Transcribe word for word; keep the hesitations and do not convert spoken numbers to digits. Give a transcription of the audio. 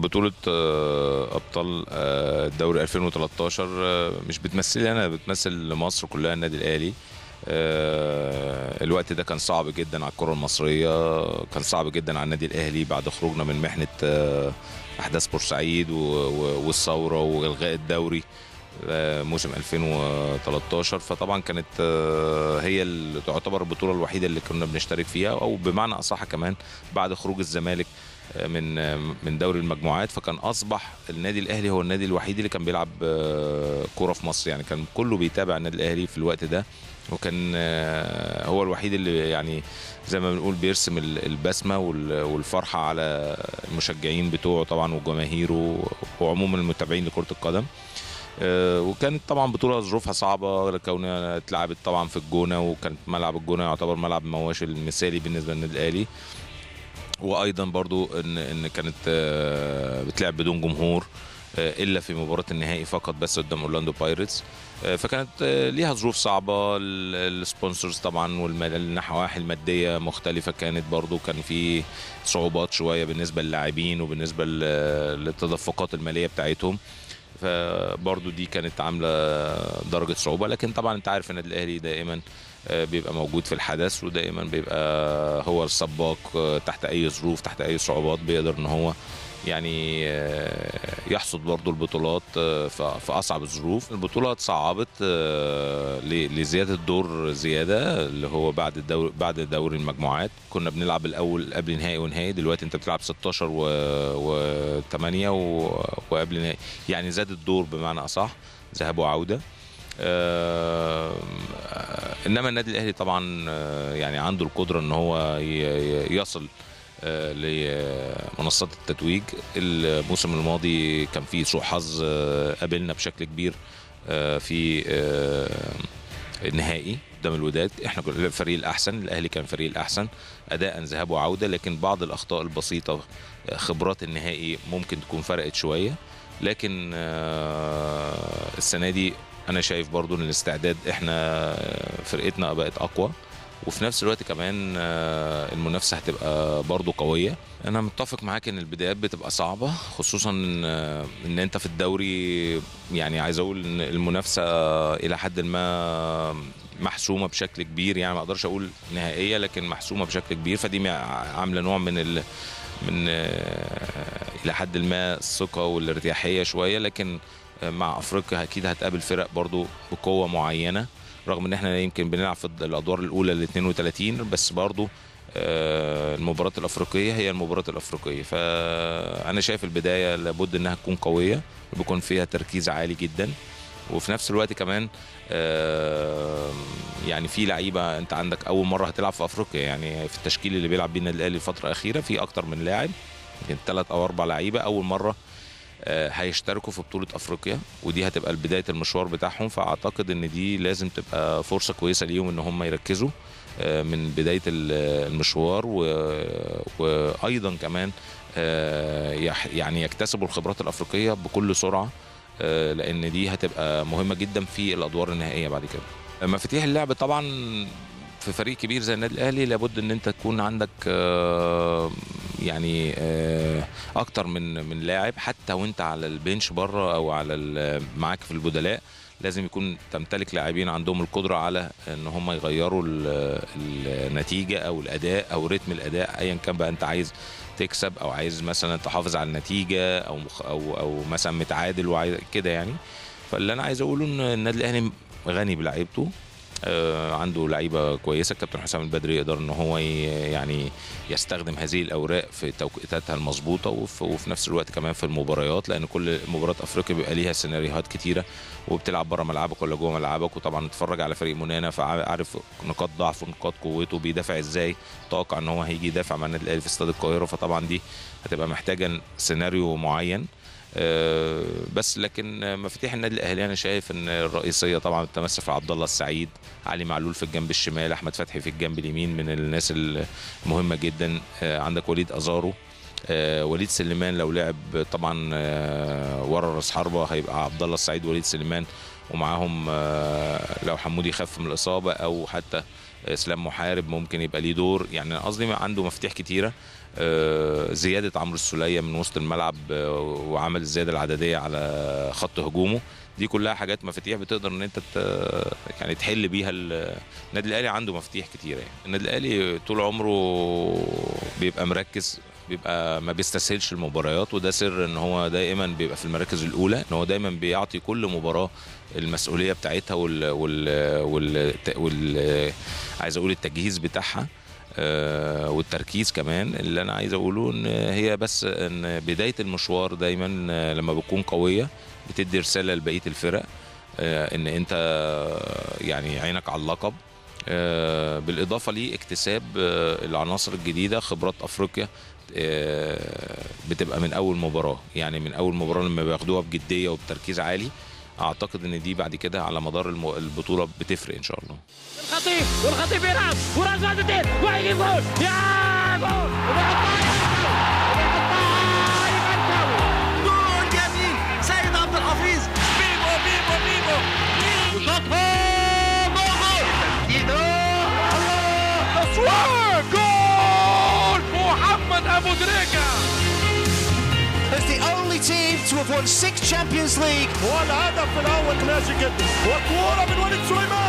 بطولة أبطال الدوري ألفين وثلاثة عشر مش بتمثلني أنا، بتمثل مصر كلها، النادي الأهلي. الوقت ده كان صعب جدا على الكرة المصرية، كان صعب جدا على النادي الأهلي بعد خروجنا من محنة أحداث بورسعيد والثورة وإلغاء الدوري موسم ألفين وثلاثة عشر. فطبعا كانت هي اللي تعتبر البطولة الوحيدة اللي كنا بنشترك فيها، أو بمعنى أصح كمان بعد خروج الزمالك من من دوري المجموعات، فكان اصبح النادي الاهلي هو النادي الوحيد اللي كان بيلعب كوره في مصر. يعني كان كله بيتابع النادي الاهلي في الوقت ده، وكان هو الوحيد اللي يعني زي ما بنقول بيرسم البسمه والفرحه على المشجعين بتوعه طبعا وجماهيره وعموما المتابعين لكره القدم. وكانت طبعا بطوله ظروفها صعبه كونها اتلعبت طبعا في الجونه، وكانت ملعب الجونه يعتبر ملعب ما هوش المثالي بالنسبه للنادي الاهلي، وايضا برضو ان ان كانت بتلعب بدون جمهور الا في مباراه النهائي فقط بس قدام أورلاندو بايرتس. فكانت ليها ظروف صعبه، السبونسرز طبعا والنواحي الماديه مختلفه، كانت برضو كان في صعوبات شويه بالنسبه للاعبين وبالنسبه للتدفقات الماليه بتاعتهم، فبرضو دي كانت عامله درجه صعوبه. لكن طبعا انت عارف النادي الاهلي دائما بيبقى موجود في الحدث، ودائما بيبقى هو السباق تحت اي ظروف تحت اي صعوبات، بيقدر ان هو يعني يحصد برضو البطولات في اصعب الظروف. البطوله اتصعبت لزياده الدور زياده، اللي هو بعد الدور بعد دوري المجموعات كنا بنلعب الاول قبل نهائي ونهائي، دلوقتي انت بتلعب ستاشر وثمانية وقبل نهائي، يعني زاد الدور بمعنى اصح ذهاب وعوده. انما النادي الاهلي طبعا يعني عنده القدره ان هو يصل لمنصات التتويج. الموسم الماضي كان فيه سوء حظ قابلنا بشكل كبير في النهائي قدام الوداد، احنا كنا الفريق الاحسن، الاهلي كان الفريق الاحسن اداء ذهاب وعوده، لكن بعض الاخطاء البسيطه خبرات النهائي ممكن تكون فرقت شويه. لكن السنه دي أنا شايف برضو إن الاستعداد، إحنا فرقتنا بقت أقوى، وفي نفس الوقت كمان المنافسة هتبقى برضو قوية. أنا متفق معاك إن البدايات بتبقى صعبة، خصوصا إن أنت في الدوري يعني عايز أقول إن المنافسة إلى حد ما محسومة بشكل كبير، يعني ما أقدرش أقول نهائية لكن محسومة بشكل كبير، فدي عاملة نوع من ال من إلى حد ما الثقة والارتياحية شوية. لكن مع افريقيا اكيد هتقابل فرق برضو بقوه معينه، رغم ان احنا يمكن بنلعب في الادوار الاولى ال اثنين وثلاثين، بس برضو المباراه الافريقيه هي المباراه الافريقيه. فانا شايف البدايه لابد انها تكون قويه، بيكون فيها تركيز عالي جدا، وفي نفس الوقت كمان يعني في لعيبه انت عندك اول مره هتلعب في افريقيا، يعني في التشكيل اللي بيلعب بيه النادي الاهلي الفتره الاخيره في اكتر من لاعب، يمكن ثلاث او اربع لعيبه اول مره هيشتركوا في بطولة أفريقيا، ودي هتبقى بداية المشوار بتاعهم. فأعتقد إن دي لازم تبقى فرصة كويسة ليهم إن هم يركزوا من بداية المشوار، وأيضا كمان يعني يكتسبوا الخبرات الأفريقية بكل سرعة، لأن دي هتبقى مهمة جدا في الأدوار النهائية بعد كده. مفاتيح اللعب طبعا في فريق كبير زي النادي الأهلي لابد إن أنت تكون عندك يعني اكتر من من لاعب، حتى وانت على البنش بره او على معاك في البدلاء لازم يكون تمتلك لاعبين عندهم القدره على ان هم يغيروا النتيجه او الاداء او رتم الاداء، ايا كان بقى انت عايز تكسب او عايز مثلا تحافظ على النتيجه او او او مثلا متعادل وعايز كده يعني. فاللي انا عايز اقوله ان النادي الاهلي غني بلاعيبته، عنده لعيبه كويسه، الكابتن حسام البدري يقدر ان هو يعني يستخدم هذه الاوراق في توقيتاتها المظبوطه، وفي نفس الوقت كمان في المباريات، لان كل مباراه افريقيا بيبقى ليها سيناريوهات كتيره، وبتلعب بره ملعبك ولا جوه ملعبك، وطبعا اتفرج على فريق منانا فعارف نقاط ضعفه نقاط قوته، بيدافع ازاي، توقع ان هو هيجي يدافع مع النادي الاهلي في استاد القاهره، فطبعا دي هتبقى محتاجه سيناريو معين بس. لكن مفاتيح النادي الاهلي انا شايف ان الرئيسيه طبعا بتتمثل في عبد الله السعيد، علي معلول في الجنب الشمال، احمد فتحي في الجنب اليمين من الناس المهمه جدا، عندك وليد ازارو، وليد سليمان لو لعب طبعا ورا راس حربه هيبقى عبد الله السعيد وليد سليمان، ومعاهم لو حمودي خف من الاصابه او حتى اسلام محارب ممكن يبقى ليه دور، يعني قصدي عنده مفاتيح كتيره. زياده عمرو السوليه من وسط الملعب وعمل الزياده العدديه على خط هجومه، دي كلها حاجات مفاتيح بتقدر ان انت يعني تحل بيها. النادي الاهلي عنده مفاتيح كتيره يعني. النادي الاهلي طول عمره بيبقى مركز، بيبقى ما بيستسهلش المباريات، وده سر ان هو دائما بيبقى في المراكز الاولى، ان هو دايما بيعطي كل مباراه المسؤوليه بتاعتها وال وال وال, وال... عايز اقول التجهيز بتاعها والتركيز كمان. اللي انا عايز اقوله ان هي بس ان بدايه المشوار دايما لما بتكون قويه بتدي رساله لبقيه الفرق ان انت يعني عينك على اللقب، بالاضافه لاكتساب العناصر الجديده، خبرات افريقيا بتبقى من اول مباراه، يعني من اول مباراه لما بياخدوها بجديه وبتركيز عالي. اعتقد ان دي بعد كده على مدار البطوله بتفرق ان شاء الله. الخطيب والخطيب يلعب ورجع جديد وهيجيب جول، يا جول جول جميل سيد عبد الحفيظ، بيبو بيبو بيبو وشاطها جول جديد، الله تصوير جول محمد ابو دريكه. It's the only team to have won six Champions League. وهدف الأول كلاسيكي وكورة من وليد سليمان.